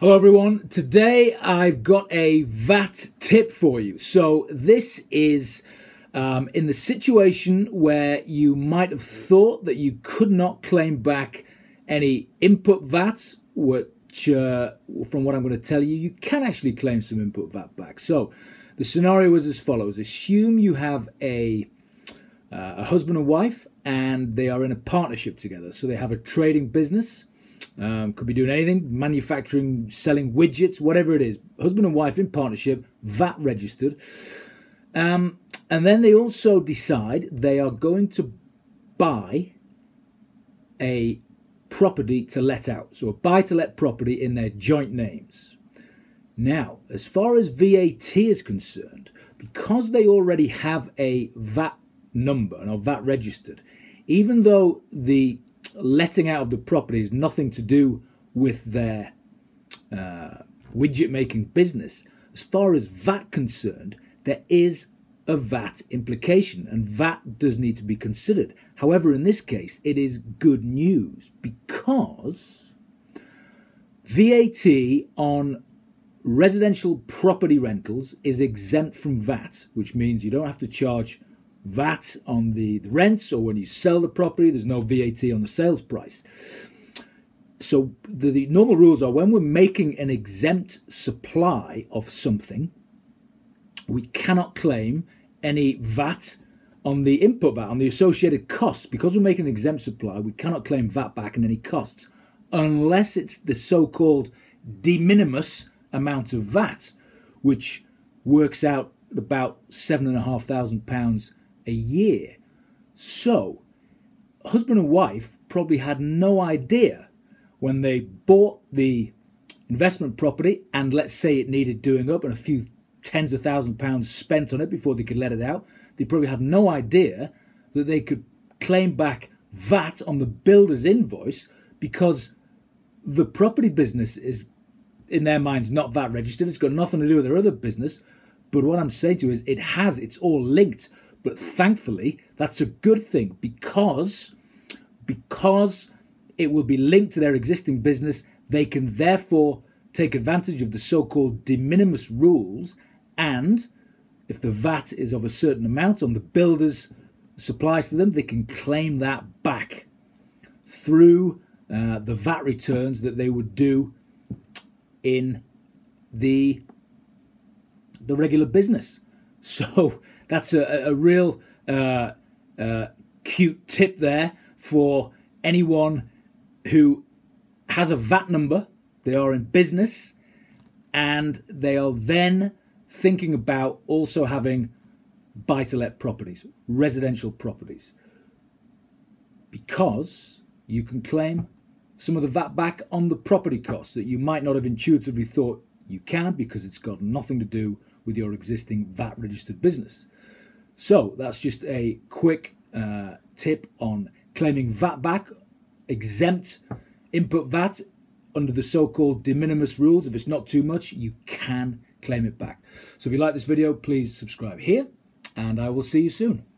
Hello everyone, today I've got a VAT tip for you. So this is in the situation where you might have thought that you could not claim back any input VAT, which from what I'm going to tell you, you can actually claim some input VAT back. So the scenario is as follows. Assume you have a husband and wife and they are in a partnership together. So they have a trading business. Could be doing anything, manufacturing, selling widgets, whatever it is. Husband and wife in partnership, VAT registered. And then they also decide they are going to buy a property to let out. So a buy-to-let property in their joint names. Now, as far as VAT is concerned, because they already have a VAT number and are VAT registered, even though the letting out of the property is nothing to do with their widget making business, as far as VAT concerned, there is a VAT implication and VAT does need to be considered. However, in this case, it is good news because VAT on residential property rentals is exempt from VAT, which means you don't have to charge VAT on the rents, or when you sell the property, there's no VAT on the sales price. So the normal rules are when we're making an exempt supply of something, we cannot claim any VAT on the input VAT, on the associated costs. Because we're making an exempt supply, we cannot claim VAT back and any costs unless it's the so-called deminimus amount of VAT, which works out at about £7,500 a year. So husband and wife probably had no idea when they bought the investment property, and let's say it needed doing up and a few tens of £1000s spent on it before they could let it out, they probably had no idea that they could claim back VAT on the builder's invoice because the property business is, in their minds, not VAT registered. It's got nothing to do with their other business. But what I'm saying to you is it's all linked. But thankfully, that's a good thing because it will be linked to their existing business. They can therefore take advantage of the so-called de minimis rules. And if the VAT is of a certain amount on the builder's supplies to them, they can claim that back through the VAT returns that they would do in the regular business. So that's a real cute tip there for anyone who has a VAT number, they are in business, and they are then thinking about also having buy-to-let properties, residential properties, because you can claim some of the VAT back on the property costs that you might not have intuitively thought you can, because it's got nothing to do with your existing VAT registered business. So that's just a quick tip on claiming VAT back, exempt input VAT under the so-called de minimis rules. If it's not too much, you can claim it back. So if you like this video, please subscribe here and I will see you soon.